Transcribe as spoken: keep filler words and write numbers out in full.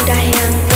mudah yang